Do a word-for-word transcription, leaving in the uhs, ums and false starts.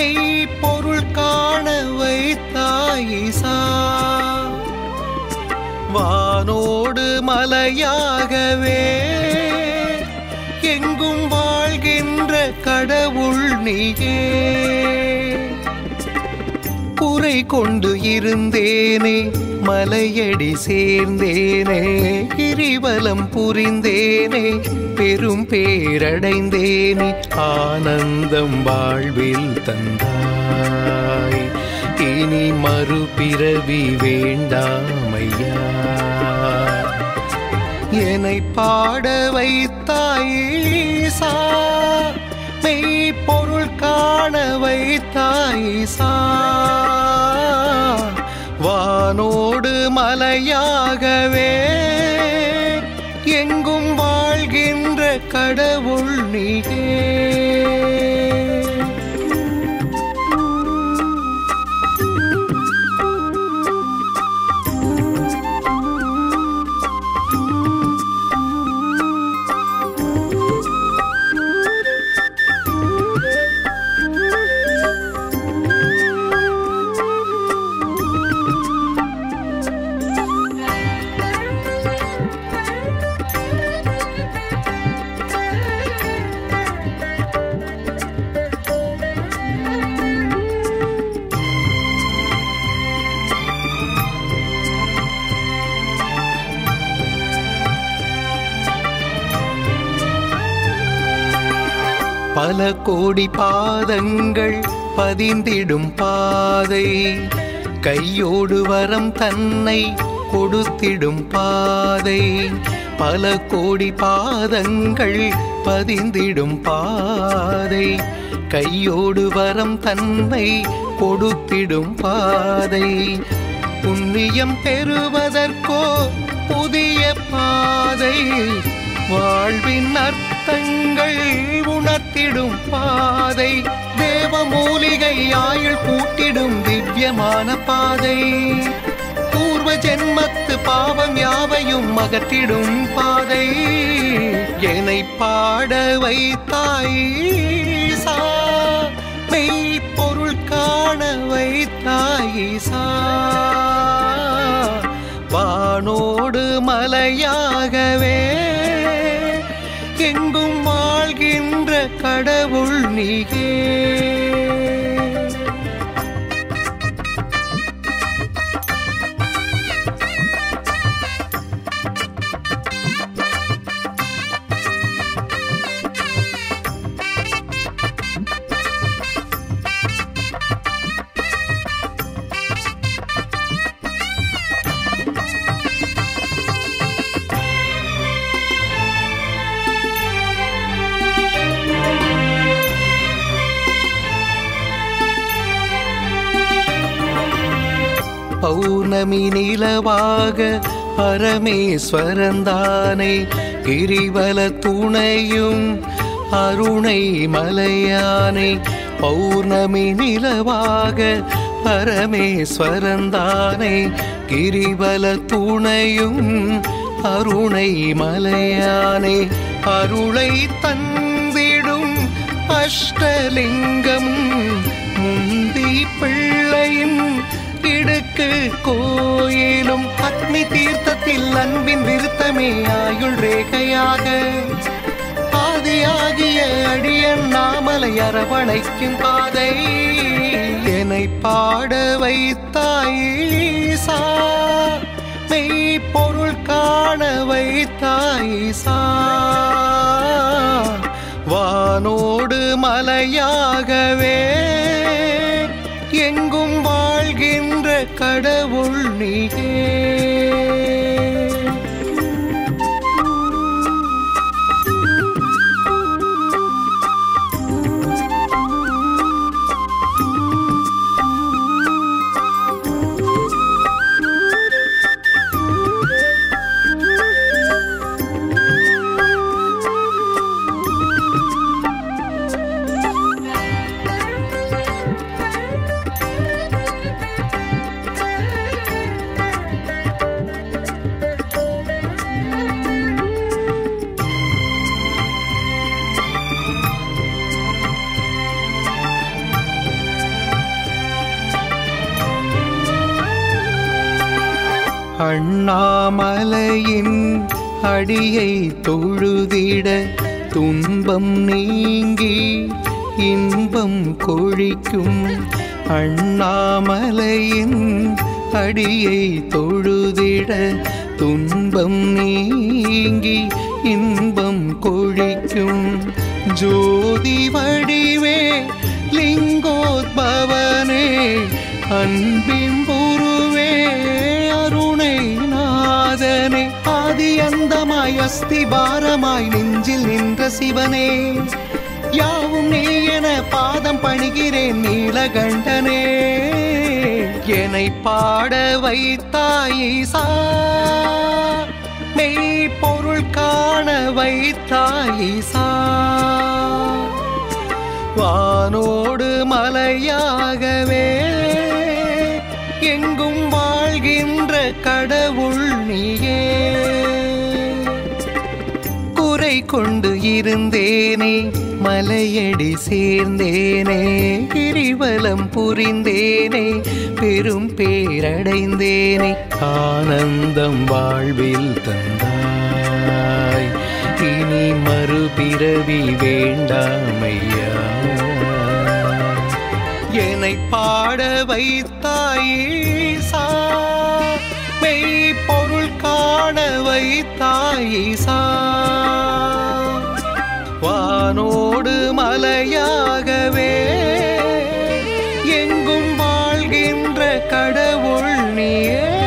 மெய் பொருள் காண வைத்தாயேசா வானோடு மலையாகவே எங்கும் வாழ்கின்ற கடவுள் நீயே குறை கொண்டு இருந்தேனே மலையடி சேர்ந்தேனே கிரிவலம் புரிந்தேனே பெரும் பேரடைந்தேனே ஆனந்தம் வாழ்வில் தந்தாய் இனி மறுபிறவி வேண்டாமையா என்னை பாட வைத்தாய் ஈசா மெய் பொருள் காண வைத்தாய் ஈசா வானோடு மலையாகவே எங்கும் வாழ்கின்ற கடவுள் நீயே பல கோடி பாதங்கள் பதிந்திடும் பாதை கையோடு வரம் தன்னை கொடுத்திடும் பாதை பல கோடி பாதங்கள் பதிந்திடும் பாதை கையோடு வரம் தன்னை கொடுத்திடும் பாதை புண்ணியம் பெறுவதற்கோ புதிய பாதை வாழ்வின் அர்த்தங்கள் உணர்த்திடும் பாதை தேவமூலிகை ஆயுள் கூட்டிடும் திவ்யமான பாதை பூர்வ ஜென்மத்து பாவம் யாவையும் அகற்றிடும் பாதை என்னை பாட வைத்தாய் ஈசா மெய் பொருள் காண வைத்தாய் ஈசா வானோடு மலையாகவே எங்கும் வாழ்கின்ற கடவுள் நீயே பௌர்ணமி நிலவாக பரமேஸ்வரந்தானே கிரிவல துணையும் அருணை மலையானே பௌர்ணமி நிலவாக பரமேஸ்வரந்தானே கிரிவல துணையும் அருணை மலையானே அருளை தந்திடும் அஷ்டலிங்கம் முந்தி பிள்ளையும் இடுக்கு கோயிலும் அக்னி தீர்த்தத்தில் அன்பின் விருத்தமே ஆயுள் ரேகையாக ஆதியாகிய அடியன் நாமலை அரவணைக்கும் பாதை என்னை பாட வைத்தாய் ஈசா மெய் பொருள் காண வைத்தாய் ஈசா வானோடு மலையாகவே எங்கும் வாழ்கின்ற கடவுள் நீயே அண்ணாமலையின் அடியை தொழுதிட துன்பம் நீங்கி இன்பம் கொழிக்கும் அண்ணாமலையின் அடியை தொழுதிட துன்பம் நீங்கி இன்பம் கொழிக்கும் ஜோதி வடிவே லிங்கோத்பவனே அன்பின் குருவே அருணைநாதனே ஆதியந்தமாய் அஸ்திபாரமாய் நெஞ்சில் நின்ற சிவனே யாவும் நீ என பாதம் பணிகிறேன் நீலகண்டனே என்னை பாட வைத்தாய் ஈசா மெய் பொருள் காண வைத்தாய் ஈசா வானோடு மலையாகவே எங்கும் வாழ்கின்ற கடவுள் நீயே குறை கொண்டு இருந்தேனே மலையடி சேர்ந்தேனே கிரிவலம் புரிந்தேனே பெரும் பேரடைந்தேனே ஆனந்தம் வாழ்வில் தந்தாய் இனி மறுபிறவி வேண்டாமையா என்னை பாட வைத்தாய் ஈசா மெய் பொருள் காண வைத்தாய் ஈசா வானோடு மலையாகவே எங்கும் வாழ்கின்ற கடவுள் நீயே